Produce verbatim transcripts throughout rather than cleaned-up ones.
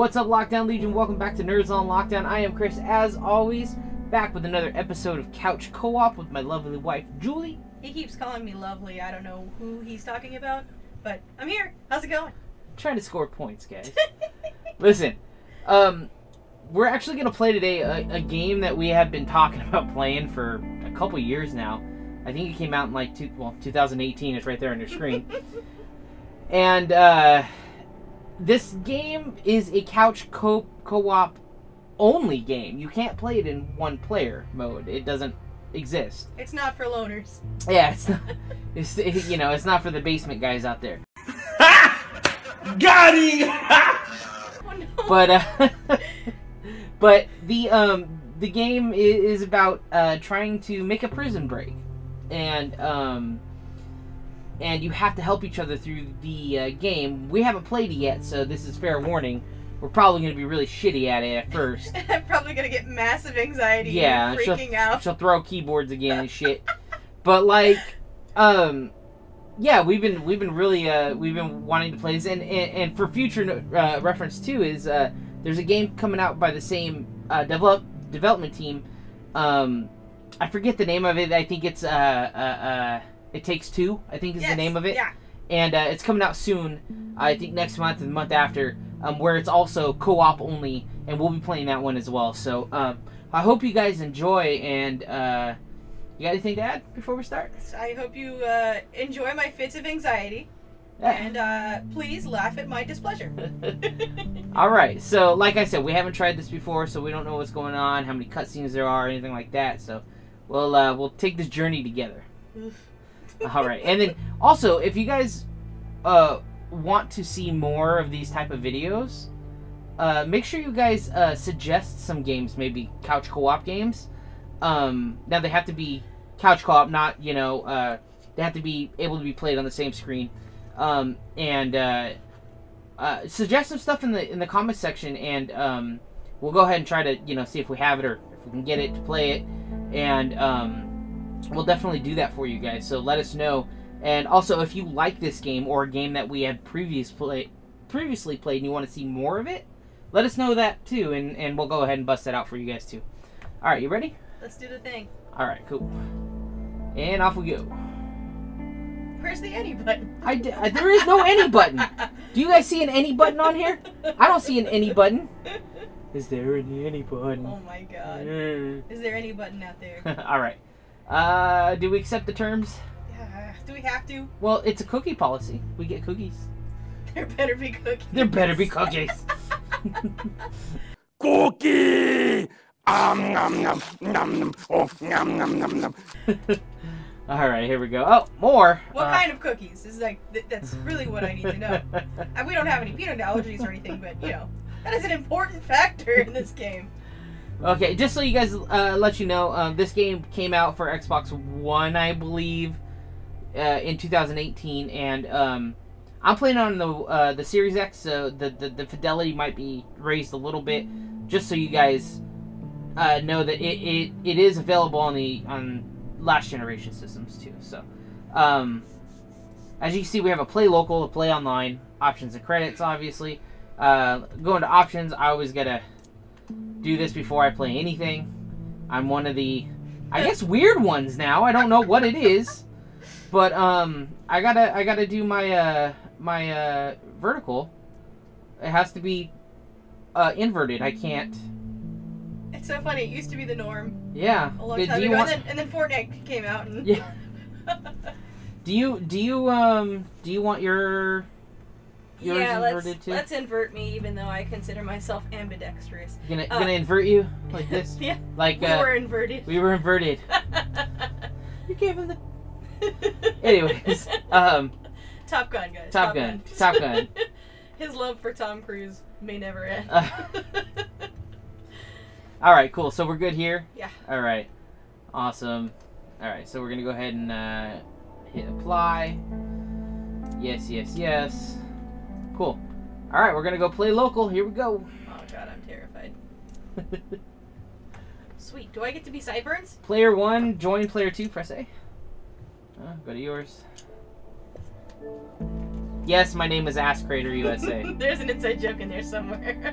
What's up, Lockdown Legion? Welcome back to Nerds On Lockdown. I am Chris, as always, back with another episode of Couch Co-op with my lovely wife, Julie. He keeps calling me lovely. I don't know who he's talking about, but I'm here. How's it going? I'm trying to score points, guys. Listen, um, we're actually going to play today a, a game that we have been talking about playing for a couple years now. I think it came out in like two, well, two thousand eighteen. It's right there on your screen. And uh, this game is a couch co- co-op only game. You can't play it in one player mode. It doesn't exist. It's not for loners. Yeah, it's not, it's, it, you know, it's not for the basement guys out there. Got him! Oh, no. But uh, but the um the game is about uh, trying to make a prison break, and um. And you have to help each other through the uh, game. We haven't played it yet, so this is fair warning. We're probably going to be really shitty at it at first. I'm probably going to get massive anxiety yeah, and freaking she'll, out. She'll throw keyboards again and shit. But like, um, yeah, we've been we've been really uh, we've been wanting to play this, and and, and for future uh, reference too is uh, there's a game coming out by the same uh, develop development team. Um, I forget the name of it. I think it's uh uh. uh It Takes Two, I think is yes, the name of it. Yeah. And uh, it's coming out soon, I think next month and the month after, um, where it's also co-op only, and we'll be playing that one as well. So um, I hope you guys enjoy, and uh, you got anything to add before we start? I hope you uh, enjoy my fits of anxiety, yeah. and uh, please laugh at my displeasure. All right, so like I said, we haven't tried this before, so we don't know what's going on, how many cutscenes there are, anything like that. So we'll, uh, we'll take this journey together. Oof. All right, and then also, if you guys uh, want to see more of these type of videos, uh, make sure you guys uh, suggest some games, maybe couch co-op games. Um, now, they have to be couch co-op, not, you know, uh, they have to be able to be played on the same screen. Um, and uh, uh, suggest some stuff in the in the comment section, and um, we'll go ahead and try to, you know, see if we have it or if we can get it to play it. And Um, we'll definitely do that for you guys, so let us know. And also, if you like this game or a game that we had previous play, previously played and you want to see more of it, let us know that too, and, and we'll go ahead and bust that out for you guys too. All right, you ready? Let's do the thing. All right, cool. And off we go. Where's the any button? I d I, there is no any button. Do you guys see an any button on here? I don't see an any button. Is there any any button? Oh, my God. Yeah. Is there any button out there? All right. Uh, do we accept the terms? Yeah. Do we have to? Well, it's a cookie policy. We get cookies. There better be cookies. There better be cookies. Cookie! Um, nom, nom, nom, nom. Oh, nom, nom, nom, nom. All right, here we go. Oh, more. What uh, kind of cookies? This is like th that's really what I need to know. I, we don't have any peanut allergies or anything, but you know that is an important factor in this game. Okay, just so you guys uh, let you know, um, this game came out for Xbox One, I believe, uh, in two thousand eighteen, and um, I'm playing on the uh, the Series X, so the, the the fidelity might be raised a little bit, just so you guys uh, know that it, it it is available on the on last generation systems too. So, um, as you can see, we have a play local, a play online, options and credits. Obviously, uh, going to options, I always gotta do this before I play anything. I'm one of the, I guess, weird ones now. I don't know what it is, but um, I gotta, I gotta do my uh, my uh, vertical. It has to be uh, inverted. I can't. It's so funny. It used to be the norm. Yeah. A long Did, time ago, want... and, then, and then Fortnite came out. And... Yeah. do you do you um do you want your Yours yeah, let's, too? let's invert me, even though I consider myself ambidextrous. Gonna, uh, gonna invert you? Like this? Yeah. Like, we uh, were inverted. We were inverted. You gave him the... Anyways. Um, Top Gun, guys. Top, Top Gun. Gun. Top Gun. His love for Tom Cruise may never end. Uh, all right, cool. So we're good here? Yeah. All right. Awesome. All right, so we're gonna go ahead and uh, hit apply. Yes, yes, yes. Cool. All right, we're gonna go play local. Here we go. Oh God, I'm terrified. Sweet. Do I get to be Sideburns? Player one, join player two. Press A. Uh, go to yours. Yes, my name is Ass Crater U S A. There's an inside joke in there somewhere.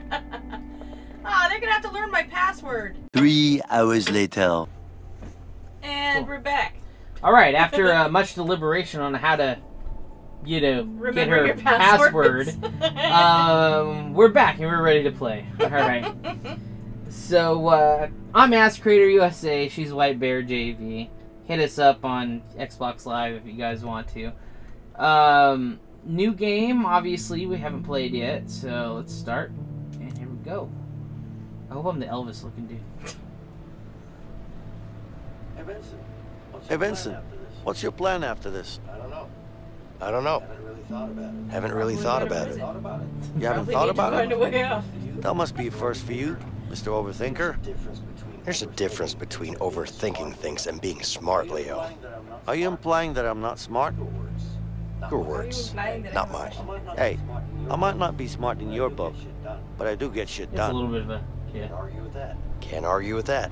Ah, oh, they're gonna have to learn my password. Three hours later. And cool. We're back. All right, after uh, much deliberation on how to, you know, remember get her password, um, we're back and we're ready to play. All right. So uh, I'm Ass Crater U S A. She's White Bear J V. Hit us up on Xbox Live if you guys want to. Um, new game, obviously, we haven't played yet, so let's start. And here we go. I hope I'm the Elvis looking dude. Hey, Vincent. What's your, hey, Vincent, what's your plan after this? I don't know. I don't know. I haven't really thought about it. Haven't really thought about it. thought about it. You haven't thought about it? That must be a first for you, Mister Overthinker. There's a difference between overthinking things and being smart, Leo. Are you implying that I'm not smart? Your words, not mine. Hey, I might not be smart in your book, but I do get shit done. It's a little bit of a, yeah. Can't argue with that. Can't argue with that.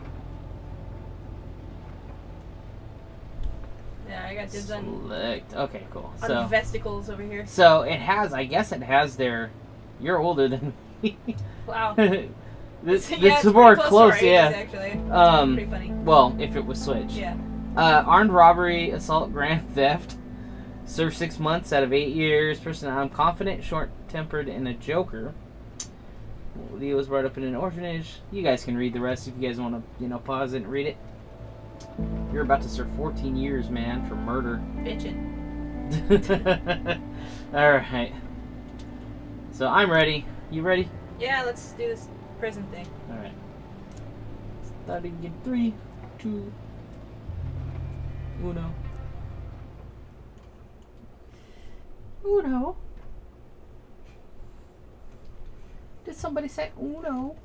Yeah, I got dibs on. Okay, cool. On so, vesticles over here. So it has, I guess it has their. You're older than me. Wow. This is yeah, more close, close to yeah. Actually. Um, pretty funny. Well, if it was Switch. Yeah. Uh, armed robbery, assault, grand theft. Serve six months out of eight years. Person I'm confident, short-tempered, and a joker. Leo was brought up in an orphanage. You guys can read the rest if you guys want to, you know, pause it and read it. You're about to serve fourteen years, man, for murder. Bitchin'. All right. So I'm ready. You ready? Yeah, let's do this prison thing. All right. Starting in three, two, uno. Uno? Did somebody say uno?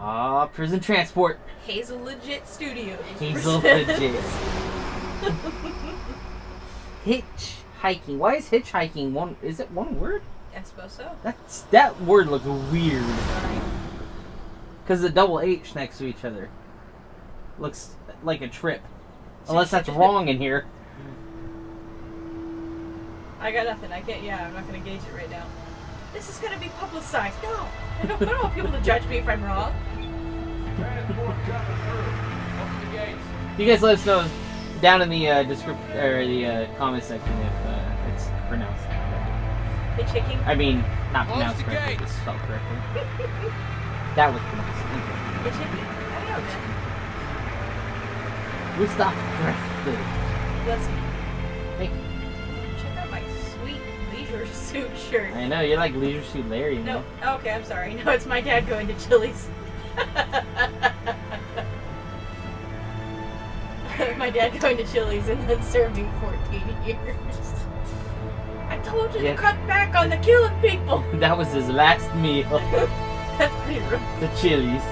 Ah, prison transport. Hazel Legit Studios. Hazel Legit. Hitchhiking. Why is hitchhiking one? Is it one word? I suppose so. That's that word looks weird. Because the double H next to each other looks like a trip. Unless that's wrong in here. I got nothing. I can't, yeah, I'm not going to gauge it right now. This is going to be publicized. No! I don't, I don't want people to judge me if I'm wrong. You guys let us know down in the uh, description, or the uh, comment section if uh, it's pronounced correctly. Hitchhiking? I mean, not pronounced correctly, it's spelled correctly. That was pretty nice. It should be. I don't know. We'll stop. Let's see. Thank you. Check out my sweet leisure suit shirt. I know, you're like leisure suit Larry. No. Man. Okay, I'm sorry. No, it's my dad going to Chili's. My dad going to Chili's and then serving fourteen years. I told you yeah. to cut back on the killing people. That was his last meal. That's pretty rough. The Chili's.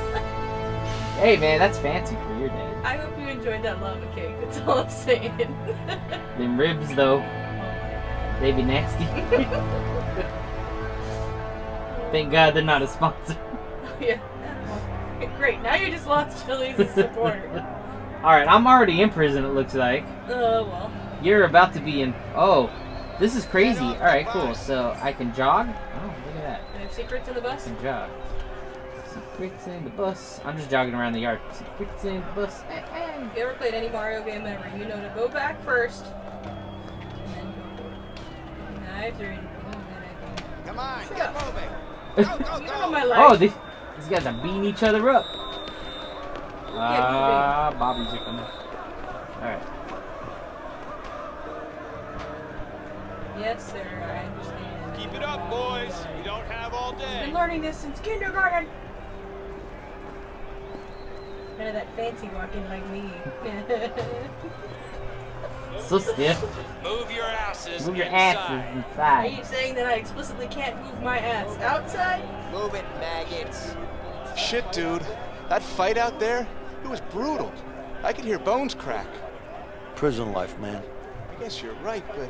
Hey man, that's fancy for your dad. I hope you enjoyed that lava cake, that's all I'm saying. Them ribs though. Oh, they be nasty. Thank God they're not a sponsor. Oh, yeah. Great, now you just lost Chili's as supporter. Alright, I'm already in prison it looks like. Oh uh, well. You're about to be in... Oh, this is crazy. Alright, cool. So I can jog? Oh, look at that. And there's secrets in the bus? I can jog. Secrets in the bus. I'm just jogging around the yard. Secrets in the bus. Hey, hey. Have you ever played any Mario game ever? You know to go back first. And then go forward. Knives are in. Oh, man. Come on, Shut get up. moving. Go, go, go. You know my life. Oh, these, these guys are beating each other up. Ah, uh, Bobby's are coming. Alright. Yes, sir, I understand. Keep it up, boys. We don't have all day. I've been learning this since kindergarten. None of that fancy walking like me. So stiff. Move your asses. Move your inside. asses inside. Are you saying that I explicitly can't move my ass outside? Move it, maggots. Shit, dude. That fight out there, it was brutal. I could hear bones crack. Prison life, man. I guess you're right, but.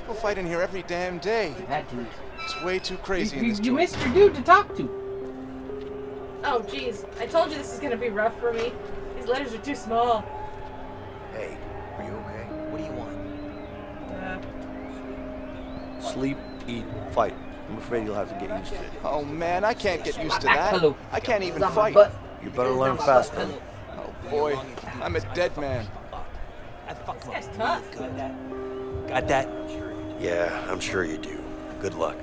People fight in here every damn day. That dude. It's way too crazy you, you, in this You joint. missed your dude to talk to. Oh, jeez. I told you this is gonna be rough for me. These letters are too small. Hey, are you okay? What do you want? Uh, Sleep, eat, fight. I'm afraid you'll have to get used to it. Oh, man, I can't get used to that. I can't even fight. You better learn fast, man. Oh, boy. I'm a dead man. This guy's tough. Got that? Yeah, I'm sure you do. Good luck.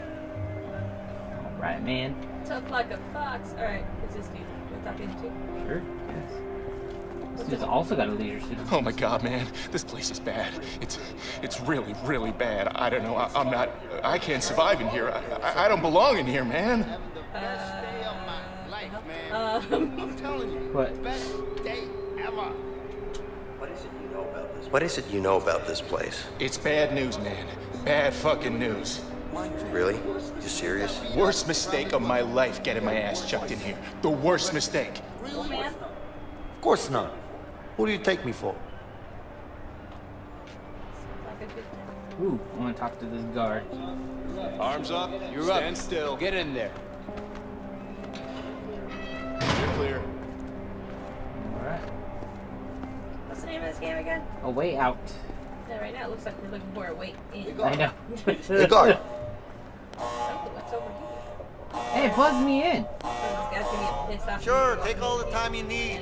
All right, man. Tough like a fox. All right, is this you? Talk into? Sure. Yes. This dude's also got a leader. Oh my God, man, this place is bad. It's, it's really, really bad. I don't know. I, I'm not. I can't survive in here. I, I, I don't belong in here, man. Uh, um. I'm telling you. What? Best day ever. What is it you know about this? What is it you know about this place? It's bad news, man. Bad fucking news. Really? You serious? Worst mistake of my life, getting my ass chucked in here. The worst mistake. Oh, man. Of course not. Who do you take me for? Ooh, I'm gonna talk to this guard. Arms up. You're up. Stand still. Get in there. You're clear. Alright. What's the name of this game again? A Way Out. Yeah, right now it looks like we're looking for a way in. I know. Hey, guard. What's over here? Hey, buzz me in. Sure, take all the time you need.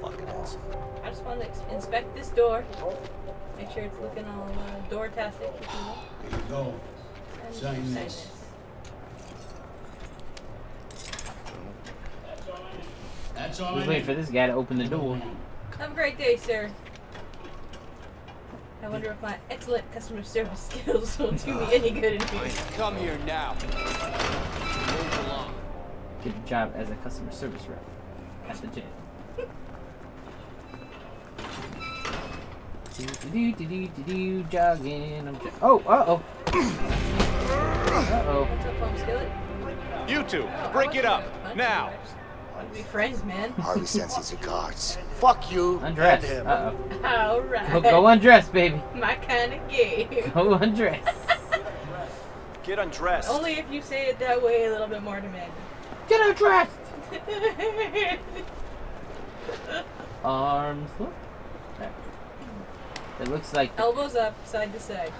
Fucking awesome. I just want to inspect this door. Make sure it's looking all uh, door-tastic. There you go. Sign this. That's all I need. Wait for this guy to open the door. Have a great day, sir. I wonder if my excellent customer service skills will do me any good in here. Come here now. Get your job as a customer service rep at the jail. do, do, do, do, do, do, jogging. I'm jo oh, uh-oh. Uh-oh. You two, break it up, now. Be friends, man. Harvey senses the guards. Fuck you. Undress. Uh oh. All right. Go, go undress, baby. My kind of game. Go undress. Get undressed. Only if you say it that way a little bit more demanding. Get undressed. Arms. Look. It looks like elbows the... up, side to side.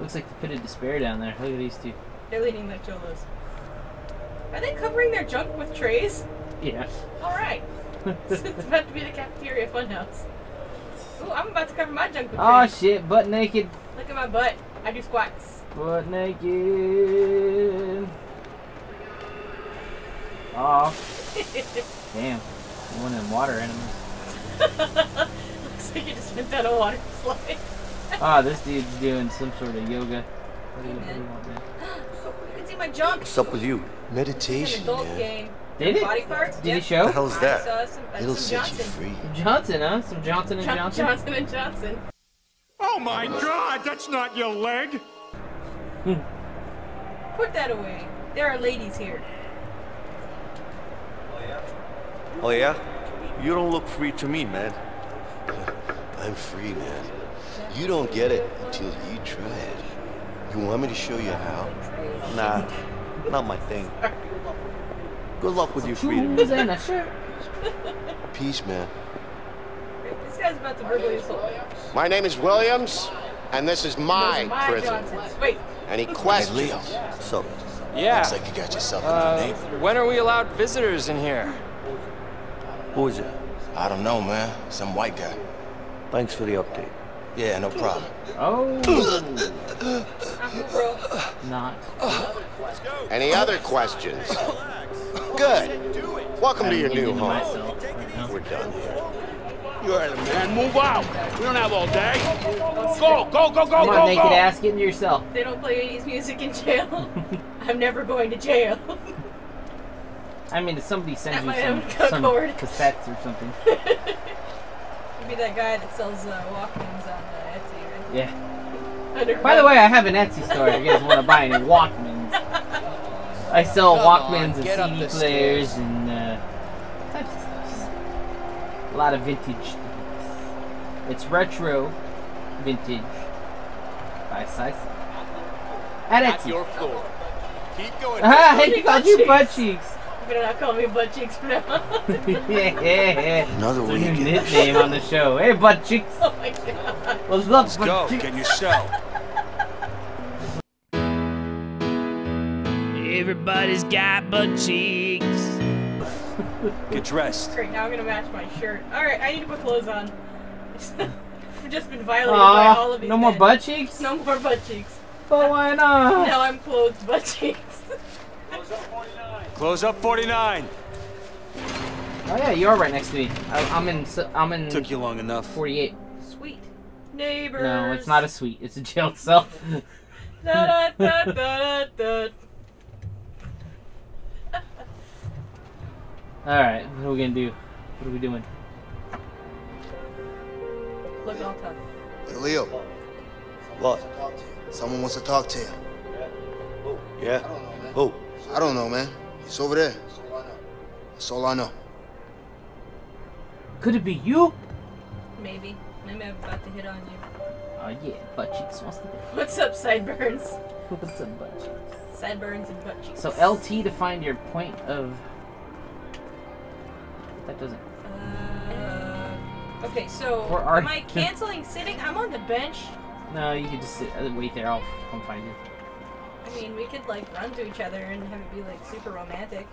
Looks like the pit of despair down there. Look at these two. They're leaning their cholos. Are they covering their junk with trays? Yeah. Alright. It's about to be the cafeteria funhouse. Ooh, I'm about to cover my junk with trays. Oh shit, butt naked. Look at my butt. I do squats. Butt naked. Oh. Damn. One of them water animals. Looks like you just went down a water slide. Ah, oh, this dude's doing some sort of yoga. What are you doing out there? You can see my junk. What's up with you? Meditation. It's an adult yeah. game. Did it? Body parts? Did yep. it show? What the hell's that? I saw some, uh, It'll some set Johnson. you free. Johnson, huh? Some Johnson and John Johnson? Johnson and Johnson. Oh my God, that's not your leg! Put that away. There are ladies here. Oh yeah? Oh yeah? You don't look free to me, man. I'm free, man. You don't get it until you try it. You want me to show you how? Nah, not my thing. Good luck with your freedom. Peace, man. This guy's about to verbally assault me. My name is Williams, and this is my, this is my prison. Johnson. Wait. Any questions? Hey, Leo. So, yeah. Looks like you got yourself uh, a new neighbor. When are we allowed visitors in here? Who is it? I don't know, man. Some white guy. Thanks for the update. Yeah, no problem. Oh. Not. Any other questions? Good. Welcome to your new home. Myself, right We're done here. You heard him, man. Move out. We don't have all day. Go, go, go, go, Come go, on, naked go. ass, get in yourself. They don't play eighties music in jail. I'm never going to jail. I mean, if somebody sends you some, some cassettes or something. You'd be that guy that sells uh, walk-ins on uh, Etsy, right? Yeah. Underground. By the way, I have an Etsy store if you guys want to buy any Walkmans. I sell Walkmans and C D players and uh, types of stuff. A lot of vintage things. It's retro vintage by size. At Etsy. Your floor. Keep going. Ah, he called you butt cheeks. Better not call me Butt Cheeks for now. yeah, yeah, yeah. Another week. It's a new nickname on the show. Hey, Butt Cheeks. Oh my God. What's up, Let's butt go. Cheeks? Can you show? Everybody's got butt cheeks. Get dressed. Great, now I'm gonna match my shirt. Alright, I need to put clothes on. I've just been violated uh, by all of these. No men. More butt cheeks? No more butt cheeks. But why not? Now I'm clothed butt cheeks. Close up forty-nine. Close up forty-nine. Oh yeah, you are right next to me. I, I'm in. I'm in. Took you long enough. forty-eight. Sweet neighbors. No, it's not a suite. It's a jail cell. da, da, da, da, da, da. Alright, what are we gonna do? What are we doing? Look, all time. Hey, Leo. What? Someone wants to talk to you. Who? Yeah? I don't know, man. Who? I don't know, man. It's over there. That's all I know. That's all I know. Could it be you? Maybe. Maybe I'm about to hit on you. Oh, yeah. Butt cheeks. What's the... What's up, sideburns? What's up, butt cheeks? Sideburns and butt cheeks. So, L T to find your point of... That doesn't. Uh, okay, so are am I canceling sitting? I'm on the bench. No, you can just sit. Wait there. I'll come find you. I mean, we could like run to each other and have it be like super romantic.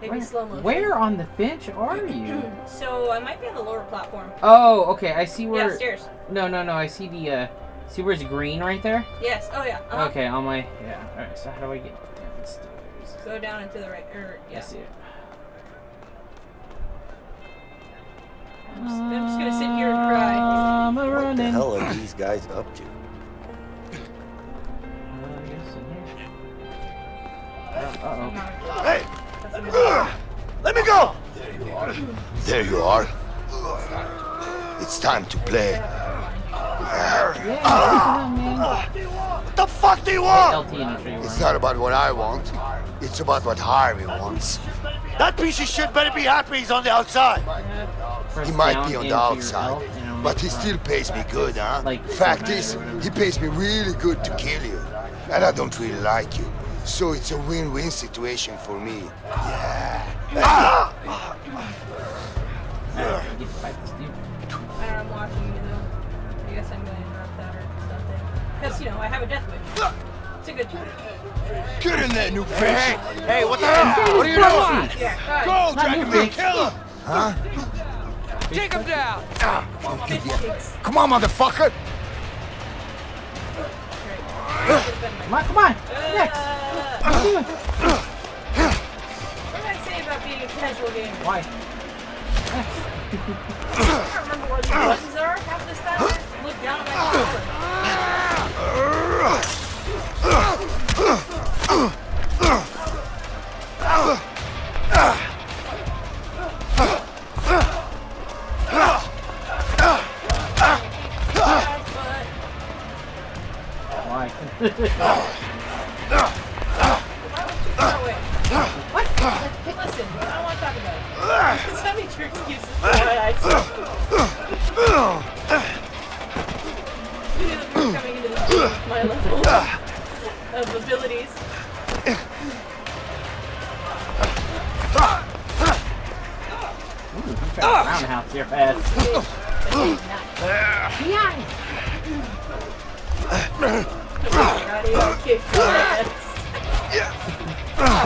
Maybe where, slow motion. Where on the bench are you? So I might be on the lower platform. Oh, okay. I see where. Yeah, upstairs. No, no, no. I see the. Uh, see where's green right there? Yes. Oh yeah. Uh-huh. Okay. On my. Yeah. All right. So how do I get downstairs? Go down and to the right. Or yeah. I see it. I'm just, I'm just gonna sit here and cry. What running. The hell are these guys up to? Uh-oh. Hey! Let me go! There you are. There you are. It's time to play. Yeah, ah. you know, what the fuck do you want? It's not about what I want. It's about what Harvey wants. That piece of shit better be happy he's on the outside. He might be on the outside, but he still pays me good, huh? Fact is, he pays me really good to kill you. And I don't really like you. So it's a win-win situation for me. Yeah. I'm watching you, though. I guess I'm going to interrupt that or something. Because, you know, I have a death wish. It's a good job. Get in there, new bitch! Hey, hey, what the hell? What are you doing? Yeah, go, Jackman, kill him! Huh? Take him down! Ah, come on, motherfucker! Come on, come on! Uh, Next! Uh, what did I say about being a casual game? Why? I don't remember what the buttons are. Half this time I just look down at my controller. Why would you go away? What? Listen, I don't want to talk about it. Just tell me your excuses for what I said. You know that we're coming into this with my level of abilities. Ooh, you found a roundhouse here fast. Behind!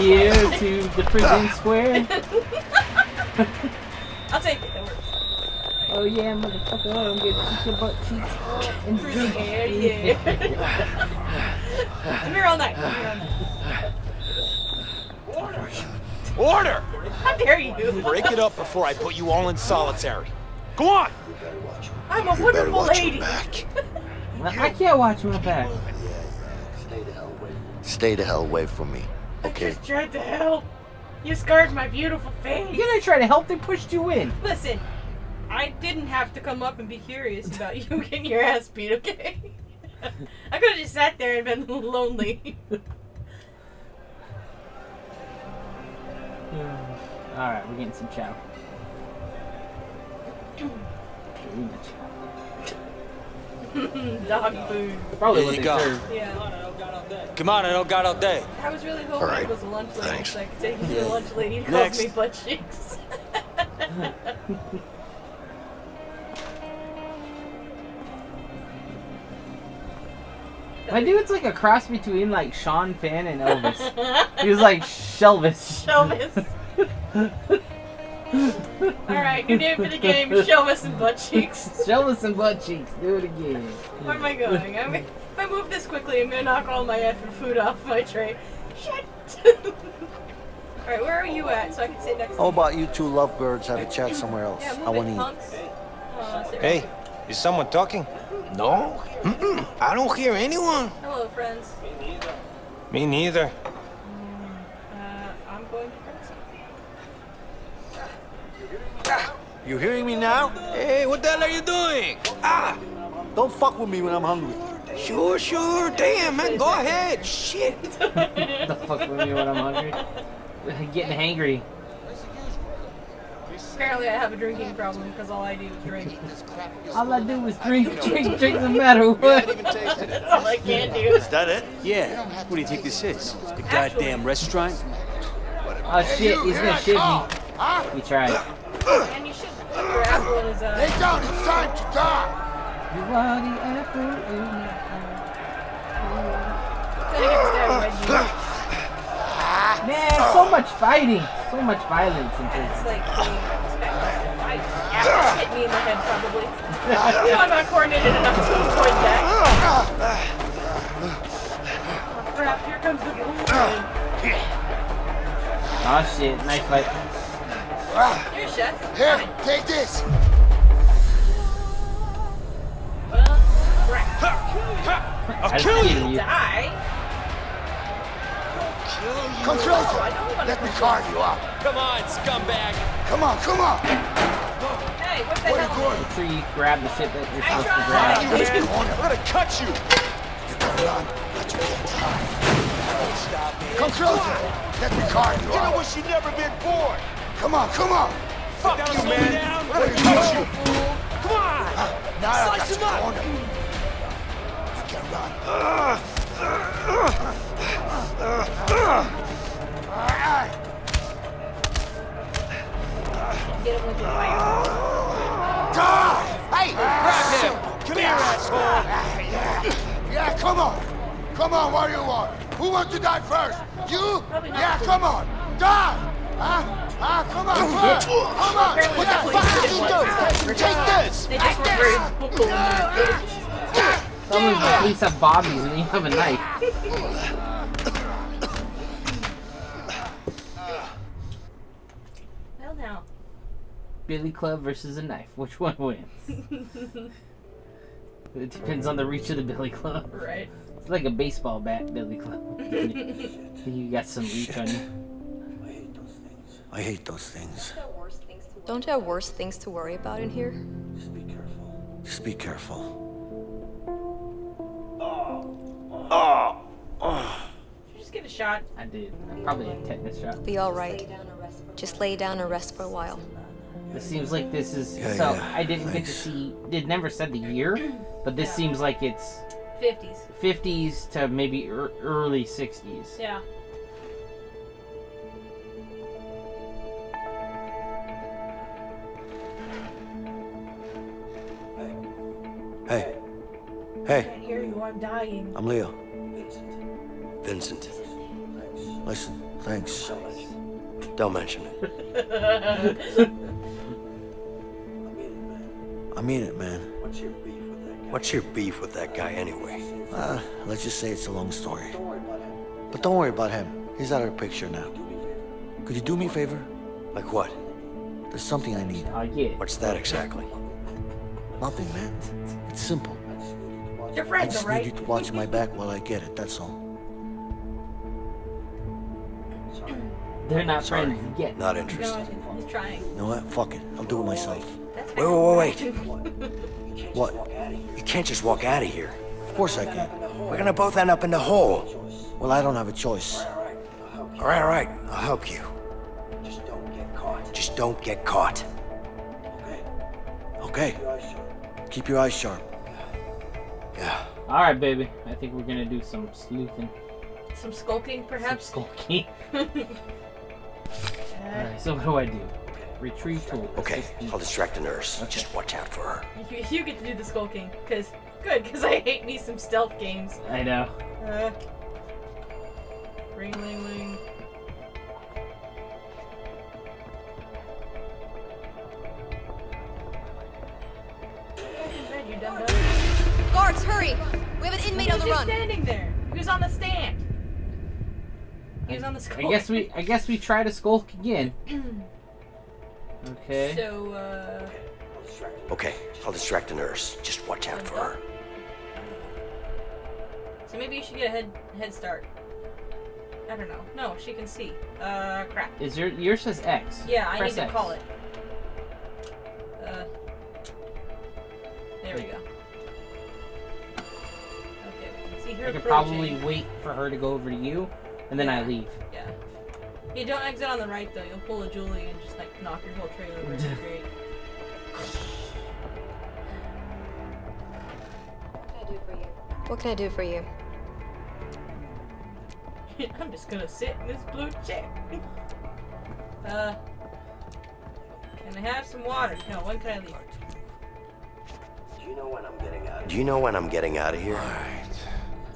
Here to the prison square. I'll take it, that works. Oh yeah, motherfucker, I'm getting your butt cheeks in the air, yeah. I'm here all night. I'm here all night. Order! Order! How dare you! Break it up before I put you all in solitary. Go on! I'm a wonderful lady! I can't watch my back. Stay the hell away from me. Okay. I just tried to help. You scarred my beautiful face. You didn't try to help. They pushed you in. Listen, I didn't have to come up and be curious about you getting your ass beat, okay? I could have just sat there and been lonely. Alright, we're getting some chow. Dog food. Probably what they serve. Yeah. Come on, I don't got all day. I was really hoping right. It was lunch lady. Thanks. Like taking you to lunch lady calls me butt cheeks. My dude's like a cross between like Sean Penn and Elvis. He was like Shelvis. Shelvis. Alright, good name for the game. Shelvis and butt cheeks. Shelvis and butt cheeks. Do it again. Where am I going? I mean, if I move this quickly, I'm gonna knock all my effing food off my tray. Shit. Alright, where are you at so I can sit next to you? How about you two lovebirds have a chat somewhere else? Yeah, I wanna eat. Uh, hey, is someone talking? No? Mm-mm. I don't hear anyone. Hello, friends. Me neither. Me neither. Mm, uh, I'm going to grab something. You hearing me now? Hey, what the hell are you doing? Ah! Don't fuck with me when I'm hungry. Sure, sure. Damn, man, go ahead. Shit. Don't fuck with me when I'm hungry. Getting hangry. Apparently I have a drinking problem because all I do is drink. All I do is drink, drink, drink no matter what. That's all I can do. Is that it? Yeah. What do you think this is? The goddamn restaurant? Oh shit, he's gonna shit me. We tried. And you should grab one as a... Hey, down, it's time to die! You are the apple in my eye. I think it's that right here. Man, so much fighting, so much violence in prison. It's like being expected to fight. Yeah, hit me in the head probably. You know, I'm not coordinated enough to avoid that. Oh crap, here comes the blue train. Oh shit, nice fight. Here, chef. Here, take this. Well, crap. I'll kill you. I'll die. Come closer! Oh, let me carve you up! Come on, scumbag! Come on, come on! Hey, what the what hell? Are you doing? Make sure you grab the shit that you're I supposed to grab. I'm gonna cut you! You can run, but you can't hide. Don't stop me. Come closer! Let me carve you up! You know what? She's never been born! Come on, come on! Fuck down, you, man! I'm gonna cut you! Come on! Uh, now Slice I got him you up. You can run. Uh. Uh, uh, uh, uh, get him with your fire. Die! Hey! Grab him! Come here, asshole! Yeah, yeah, come on! Come on, what do you want? Who wants to die first? You? Yeah, come on! Die! Huh? Ah, come on, come on! Come on! What the fuck did you do? Take this! Take this! Some of the police have bobbies and you have a knife. Well now. Billy club versus a knife. Which one wins? It depends on the reach of the billy club. Right. It's like a baseball bat billy club. You got some reach on you. I hate those things. I hate those things. Don't you have worse things to worry about in here? Just be careful. Just be careful. Oh, oh. Did you just get a shot? I did. Probably a tetanus shot. Be all right. Just lay down and rest for a while. It seems like this is yeah, so. Yeah. I didn't Thanks. get to see. It never said the year, but this yeah. seems like it's fifties. Fifties to maybe er, early sixties. Yeah. Hey. Hey. I can't hear you. I'm dying. I'm Leo. Vincent. Vincent. Listen, thanks. Don't mention it. I mean it, man. What's your beef with that guy? What's your beef with that guy anyway? Uh, let's just say it's a long story. But don't worry about him. He's out of the picture now. Could you do me a favor? Like what? There's something I need. Uh, yeah. What's that exactly? Nothing, man. It's simple. Your friends, I just right? need you to watch my back while I get it, that's all. Sorry. They're not Sorry. friends yet. Not interested. No, he's trying. You know what? Fuck it. I'll do it myself. That's wait, wait, wait, wait. What? You can't just walk out of here. Of course I can. We're gonna both end up in the hole. Well, I don't have a choice. All right, all right. I'll help you. Just don't get caught. Just don't get caught. Okay. Okay. Keep your eyes sharp. Yeah. All right, baby. I think we're gonna do some sleuthing. Some skulking, perhaps? Some skulking. uh, Alright, so what do I do? Retrieve tool. Okay, I'll distract the nurse. Okay. Just watch out for her. You, you get to do the skulking, because, good, because I hate me some stealth games. I know. Uh, ring, ring, ring. Guards, hurry! We have an inmate on the run. Who's standing there? Who's on the stand? He was on the skulk. I guess we, I guess we try to skulk again. Okay. So. uh... Okay, I'll distract the nurse. Just watch out for her. So maybe you should get a head head start. I don't know. No, she can see. Uh, crap. Is your yours says X? Yeah, I need to call it. Uh. There we go. I could probably wait for her to go over to you, and then yeah. I leave. Yeah. You don't exit on the right, though. You'll pull a Julie and just, like, knock your whole trailer over. It's great. What can I do for you? What can I do for you? I'm just gonna sit in this blue chair. uh, can I have some water? No, when can I leave? Do you know when I'm getting out of here? Do you know when I'm getting out of here? All right.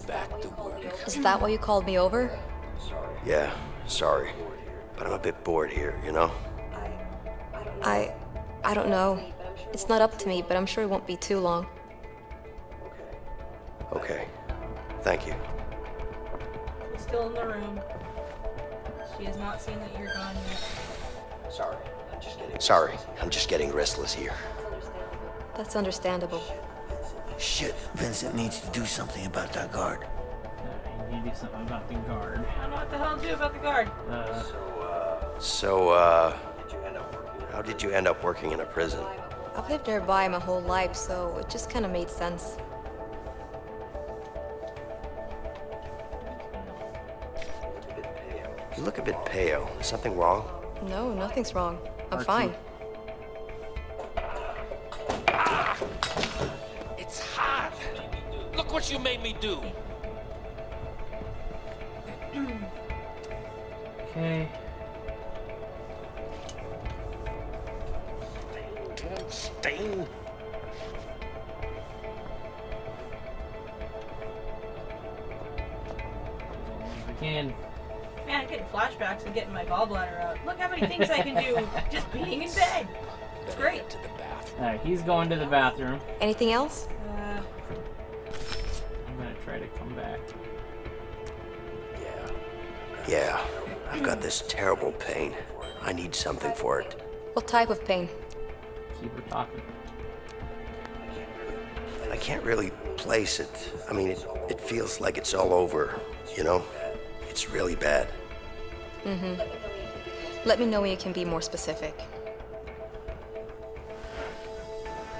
Back to work. Is that why you called me over? Yeah, sorry. But I'm a bit bored here, you know? I... I don't know. It's not up to me, but I'm sure it won't be too long. Okay. Thank you. She's still in the room. She has not seen that you're gone yet. Sorry, I'm just getting... Sorry, I'm just getting restless here. That's understandable. Shit, Vincent needs to do something about that guard. I need to do something about the guard. I don't know what the hell to do about the guard. Uh, so, uh... So, uh... Did you end up working how did you end up working in a prison? I've lived nearby my whole life, so it just kind of made sense. You look a bit pale. Is something wrong? No, nothing's wrong. I'm R two. Fine. Look what you made me do. Okay. Stain. Again. Man, I'm getting flashbacks and getting my gallbladder out. Look how many things I can do just being in bed. It's great. To the bathroom. All right, he's going to the bathroom. Anything else? Uh, Try to come back. Yeah. Yeah. I've got this terrible pain. I need something for it. What type of pain? Keep her talking. I can't really place it. I mean, it, it feels like it's all over, you know? It's really bad. Mm-hmm. Let me know when you can be more specific.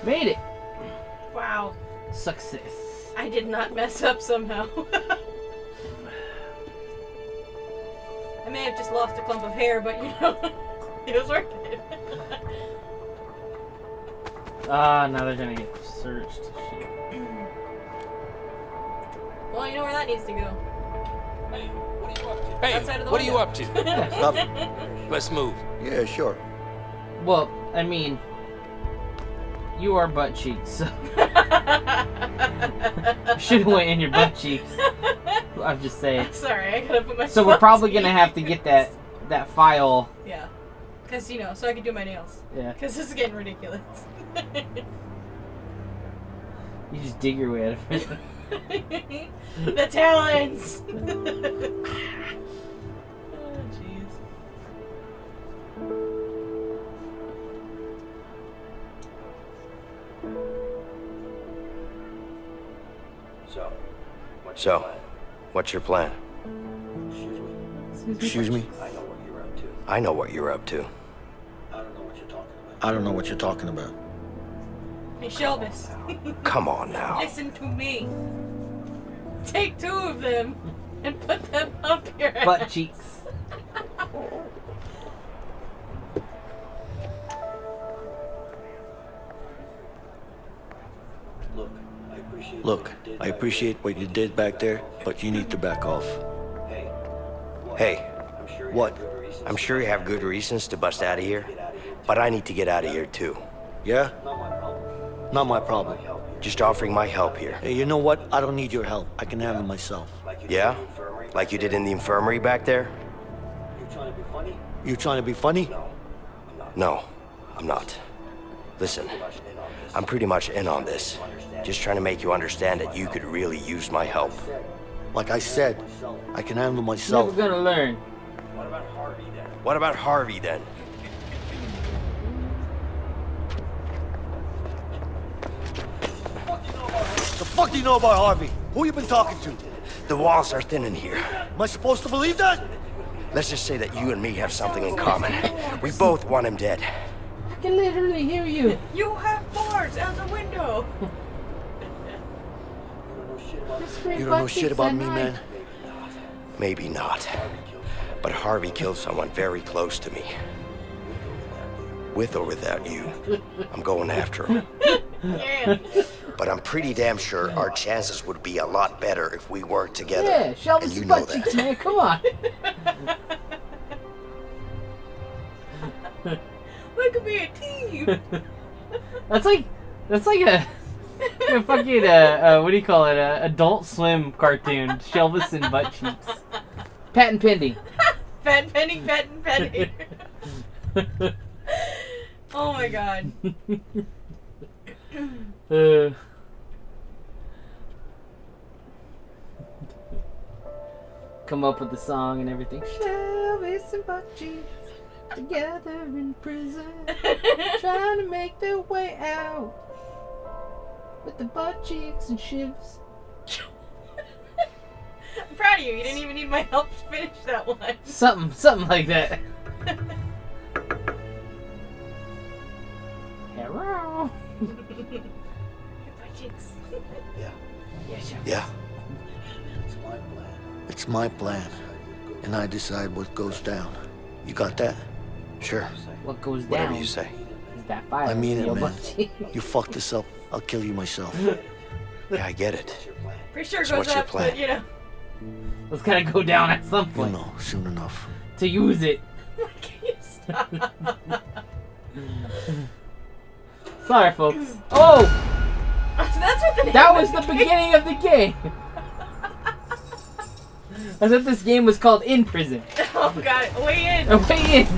Made it! Wow. Success. I did not mess up somehow. I may have just lost a clump of hair, but you know, it was worth it. Ah, uh, now they're gonna get searched. Shit. Well, you know where that needs to go. Hey, what are you up to? Hey, outside of the what window. Are you up to? Nothing. Let's move. Yeah, sure. Well, I mean. You are butt cheeks, so. Should've went in your butt cheeks. I'm just saying. I'm sorry, I gotta put my. So we're probably gonna have to get that that file. Yeah, cause you know, so I can do my nails. Yeah. Cause this is getting ridiculous. You just dig your way out of it. The talons. Oh jeez. So, what's, so your what's your plan? Excuse me. Excuse me? I know what you're up to. I know what you're up to. I don't know what you're talking about. I don't know what you're talking about. Hey, Shelvis. Come on now. Listen to me. Take two of them and put them up your butt ass. Cheeks. Look, I appreciate what you did back there, but you need to back off. Hey, what? I'm sure you have good reasons to bust out of here, but I need to get out of here too. Yeah? Not my problem. Just offering my help here. Hey, you know what? I don't need your help. I can handle myself. Yeah? Like you did in the infirmary back there? You trying to be funny? You trying to be funny? No, I'm not. Listen, I'm pretty much in on this. Just trying to make you understand that you could really use my help. Like I said, I can handle myself. Never gonna learn. What about Harvey then? What about Harvey then? The fuck do you know about Harvey? Who you been talking to? The walls are thin in here. Am I supposed to believe that? Let's just say that you and me have something in common. We both want him dead. I can literally hear you. You have bars out the window. You don't know shit about me, man. Maybe not. But Harvey killed someone very close to me. With or without you, I'm going after him. But I'm pretty damn sure our chances would be a lot better if we worked together. Yeah, Shelvis, and you know that. Man, come on. We could be a team. That's like, that's like a. A fucking, uh, uh, what do you call it? Uh, Adult Swim cartoon. Shelvis and butt cheeks. Patent pending. Patent pending, patent pending. Oh my god. uh. Come up with the song and everything. Shelvis and butt cheeks together in prison, trying to make their way out. With the butt cheeks and shivs. I'm proud of you. You didn't even need my help to finish that one. Something, something like that. Hello. Your butt cheeks. Yeah. Yeah. Sure. Yeah. It's my plan. It's my plan, and I decide what goes down. You got that? Sure. What goes Whatever down? Whatever you say. Is that fire? I mean it, man. You fucked this up. I'll kill you myself. Yeah, I get it. Pretty sure it so goes what's up, your plan? But, you know. Let's gotta go down at some point. You'll know soon enough. To use it. Can you stop? Sorry, folks. Oh! That's what the that was the, the beginning of the game. I thought this game was called In Prison. Oh, God. Way in. Way in.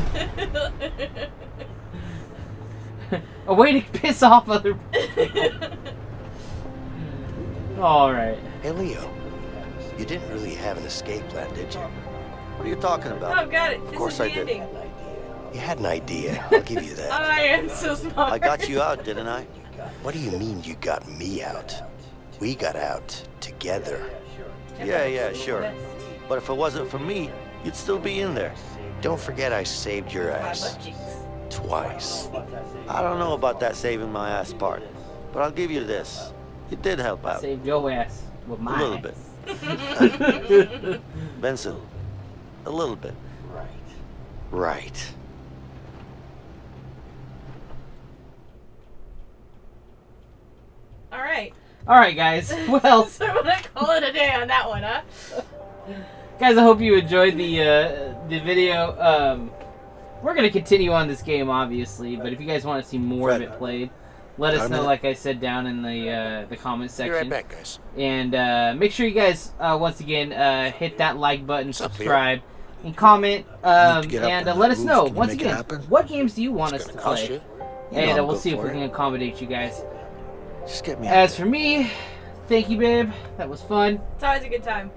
A way to piss off other people. Alright. Hey, Leo. You didn't really have an escape plan, did you? What are you talking about? I've got it. Of course I did. You had an idea. I'll give you that. I am so smart. I got you out, didn't I? What do you mean you got me out? We got out together. Yeah, yeah, sure. But if it wasn't for me, you'd still be in there. Don't forget I saved your ass. Twice. I don't know about that saving my ass part, but I'll give you this. It did help out. Save your ass with my ass. A little bit. Benson, a little bit. Right. Right. All right. All right, guys. Well, so I'm gonna call it a day on that one, huh? Guys, I hope you enjoyed the uh, the video. Um, We're going to continue on this game, obviously, but if you guys want to see more Fred, of it played, let us know, like I said, down in the uh, the comment section. Be right back, guys. And uh, make sure you guys, uh, once again, uh, hit that like button, subscribe, and comment, um, and uh, let us know, once again, what games do you want us to play? And uh, we'll see if we can accommodate you guys. Just get me. As for me, thank you, babe. That was fun. It's always a good time.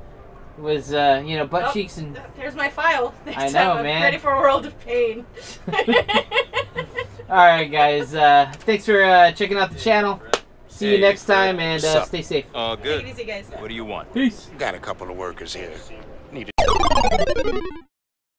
Was, uh, you know, butt oh, cheeks and... There's my file. Next I know, I'm man. ready for a world of pain. Alright, guys. Uh, thanks for uh, checking out the channel. See hey, you next Fred. time, and uh, stay safe. Oh, uh, good. Take it easy, guys. What do you want? Peace. Got a couple of workers here. Need to...